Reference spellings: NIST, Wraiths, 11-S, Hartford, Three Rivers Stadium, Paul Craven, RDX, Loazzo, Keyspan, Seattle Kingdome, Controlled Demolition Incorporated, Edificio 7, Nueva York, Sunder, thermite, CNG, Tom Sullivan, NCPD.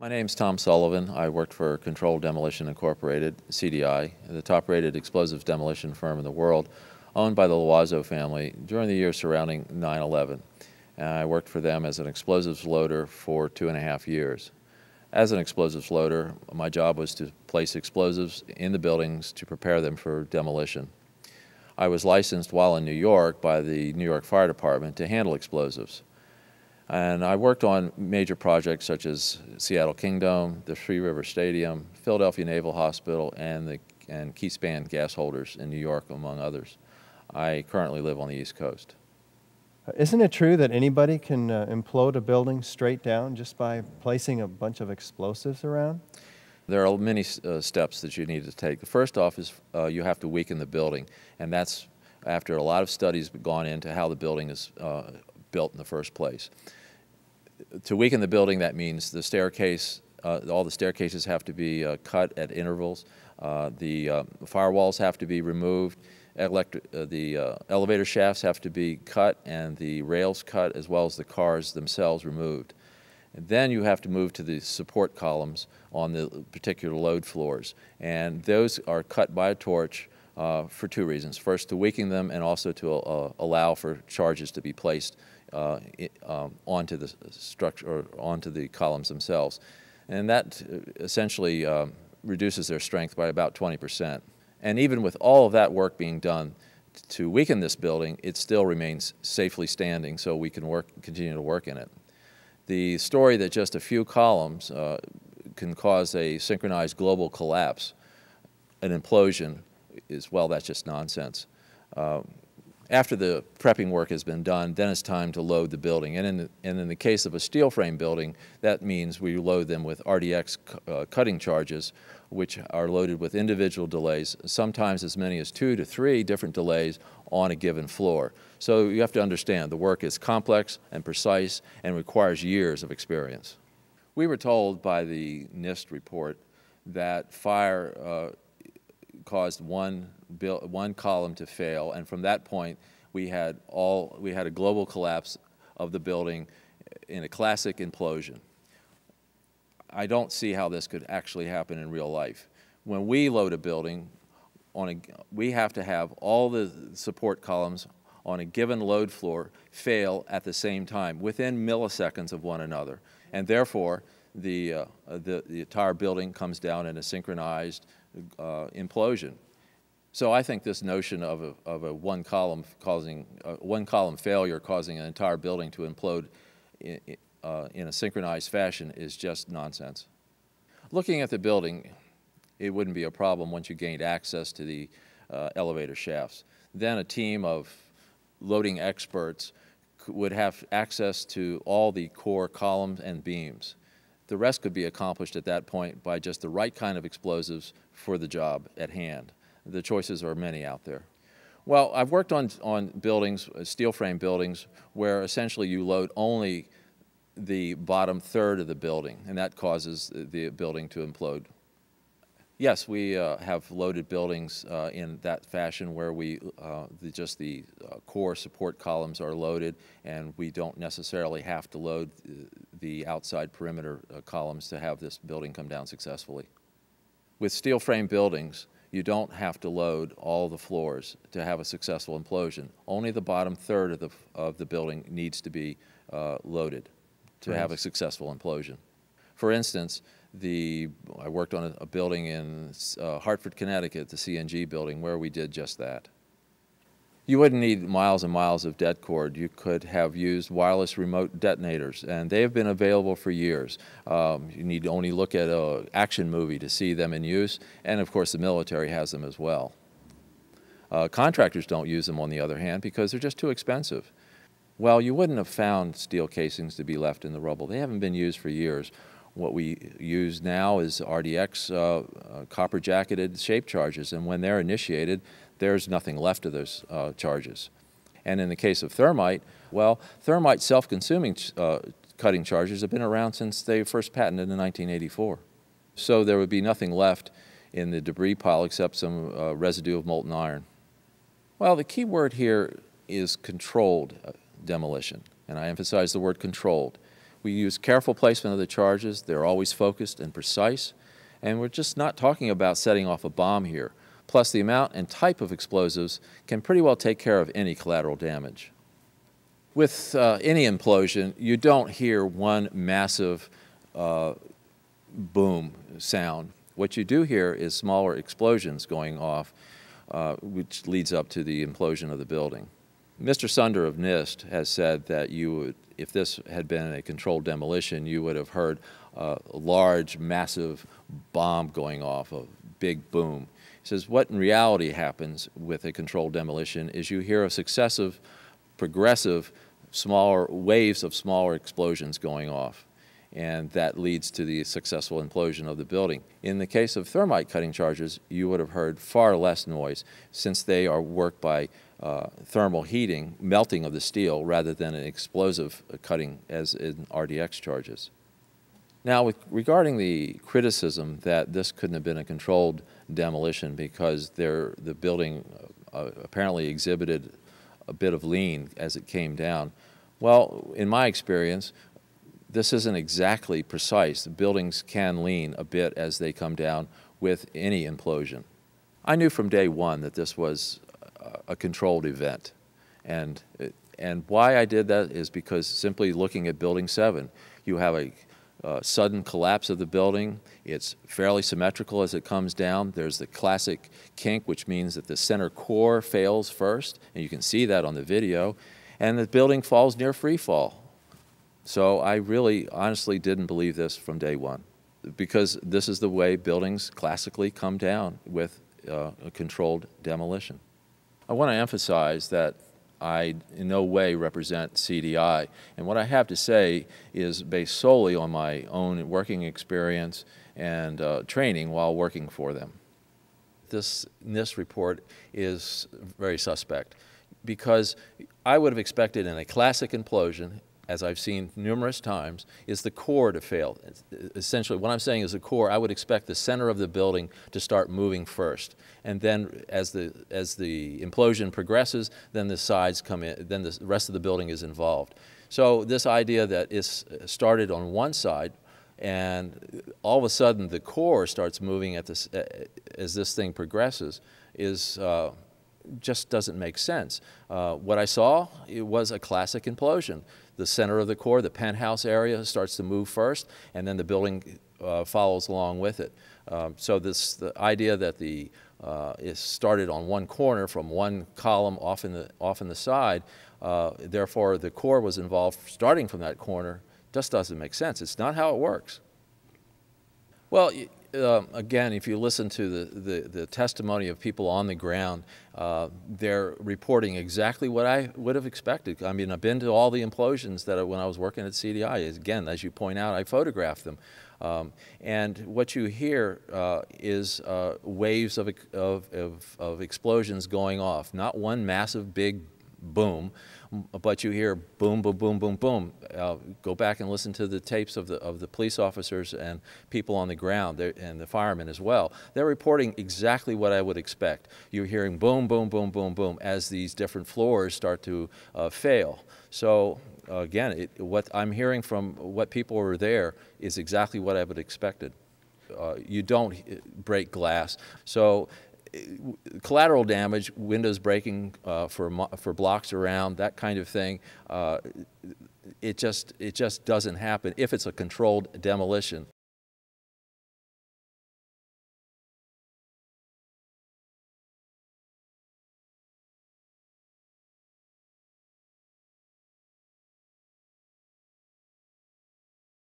My name's Tom Sullivan. I worked for Controlled Demolition Incorporated, CDI, the top-rated explosives demolition firm in the world, owned by the Loazzo family during the years surrounding 9/11. I worked for them as an explosives loader for 2.5 years. As an explosives loader, my job was to place explosives in the buildings to prepare them for demolition. I was licensed while in New York by the New York Fire Department to handle explosives. And I worked on major projects such as Seattle Kingdome, the Three Rivers Stadium, Philadelphia Naval Hospital, and Keyspan gas holders in New York, among others. I currently live on the East Coast. Isn't it true that anybody can implode a building straight down just by placing a bunch of explosives around? There are many steps that you need to take. The first off is you have to weaken the building, and that's after a lot of studies gone into how the building is built in the first place. To weaken the building, that means the staircase, all the staircases have to be cut at intervals, the firewalls have to be removed, the elevator shafts have to be cut and the rails cut, as well as the cars themselves removed. And then you have to move to the support columns on the particular load floors, and those are cut by a torch for two reasons. First, to weaken them, and also to allow for charges to be placed onto the structure or onto the columns themselves. And that essentially reduces their strength by about 20%. And even with all of that work being done to weaken this building, it still remains safely standing, so we can continue to work in it. The story that just a few columns can cause a synchronized global collapse, an implosion, is, well, that's just nonsense. After the prepping work has been done, then it's time to load the building. And in the case of a steel frame building, that means we load them with RDX cutting charges, which are loaded with individual delays, sometimes as many as 2 to 3 different delays on a given floor. So you have to understand, the work is complex and precise and requires years of experience. We were told by the NIST report that fire caused one column to fail, and from that point we had a global collapse of the building in a classic implosion. I don't see how this could actually happen in real life. When we load a building, we have to have all the support columns on a given load floor fail at the same time, within milliseconds of one another, and therefore the entire building comes down in a synchronized implosion. So I think this notion of a one column failure causing an entire building to implode in a synchronized fashion is just nonsense. Looking at the building, it wouldn't be a problem once you gained access to the elevator shafts. Then a team of loading experts would have access to all the core columns and beams. The rest could be accomplished at that point by just the right kind of explosives for the job at hand. The choices are many out there. Well, I've worked on buildings, steel frame buildings, where essentially you load only the bottom third of the building, and that causes the building to implode. Yes, we have loaded buildings in that fashion where we, just the core support columns are loaded, and we don't necessarily have to load the outside perimeter columns to have this building come down successfully. With steel frame buildings, you don't have to load all the floors to have a successful implosion. Only the bottom third of the building needs to be loaded to have a successful implosion. For instance, I worked on a building in Hartford, Connecticut, the CNG building, where we did just that. You wouldn't need miles and miles of det cord. You could have used wireless remote detonators, and they have been available for years. You need only look at an action movie to see them in use, and of course the military has them as well. Contractors don't use them, on the other hand, because they're just too expensive. Well, you wouldn't have found steel casings to be left in the rubble. They haven't been used for years. What we use now is RDX copper-jacketed shape charges, and when they're initiated, there's nothing left of those charges. And in the case of thermite, well, thermite self-consuming cutting charges have been around since they first patented in 1984. So there would be nothing left in the debris pile except some residue of molten iron. Well, the key word here is controlled demolition, and I emphasize the word controlled. We use careful placement of the charges. They're always focused and precise. And we're just not talking about setting off a bomb here. Plus, the amount and type of explosives can pretty well take care of any collateral damage. With any implosion, you don't hear one massive boom sound. What you do hear is smaller explosions going off, which leads up to the implosion of the building. Mr. Sunder of NIST has said that you would, if this had been a controlled demolition, you would have heard a large, massive bomb going off, a big boom. He says what in reality happens with a controlled demolition is you hear a successive, progressive, smaller waves of smaller explosions going off, and that leads to the successful implosion of the building. In the case of thermite cutting charges, you would have heard far less noise since they are worked by thermal heating, melting of the steel, rather than an explosive cutting as in RDX charges. Now, regarding the criticism that this couldn't have been a controlled demolition because the building apparently exhibited a bit of lean as it came down, well, in my experience, this isn't exactly precise. The buildings can lean a bit as they come down with any implosion. I knew from day one that this was a controlled event, and why I did that is because simply looking at Building 7, you have a sudden collapse of the building. It's fairly symmetrical as it comes down. There's the classic kink, which means that the center core fails first, and you can see that on the video, and the building falls near free fall. So I really honestly didn't believe this from day one, because this is the way buildings classically come down with a controlled demolition. I want to emphasize that I in no way represent CDI, and what I have to say is based solely on my own working experience and training while working for them. This NIST report is very suspect, because I would have expected in a classic implosion, as I've seen numerous times, is the core to fail. Essentially, what I'm saying is the core, I would expect the center of the building to start moving first. And then as the implosion progresses, then the sides come in, then the rest of the building is involved. So this idea that it's started on one side and all of a sudden the core starts moving at this, as this thing progresses is just doesn't make sense. What I saw, it was a classic implosion. The center of the core, the penthouse area, starts to move first, and then the building follows along with it. So this, the idea that the is started on one corner from one column off in the side, therefore the core was involved starting from that corner, just doesn't make sense. It's not how it works. Well, again, if you listen to the testimony of people on the ground, they're reporting exactly what I would have expected. I mean, I've been to all the implosions that when I was working at CDI. Again, as you point out, I photographed them. And what you hear is waves of explosions going off, not one massive big boom, but you hear boom, boom, boom, boom, boom. Go back and listen to the tapes of the police officers and people on the ground there, and the firemen as well. They're reporting exactly what I would expect. You're hearing boom, boom, boom, boom, boom as these different floors start to fail. So again, what I'm hearing from what people were there is exactly what I would have expected. You don't break glass. So collateral damage, windows breaking for blocks around, that kind of thing, it just doesn't happen if it's a controlled demolition.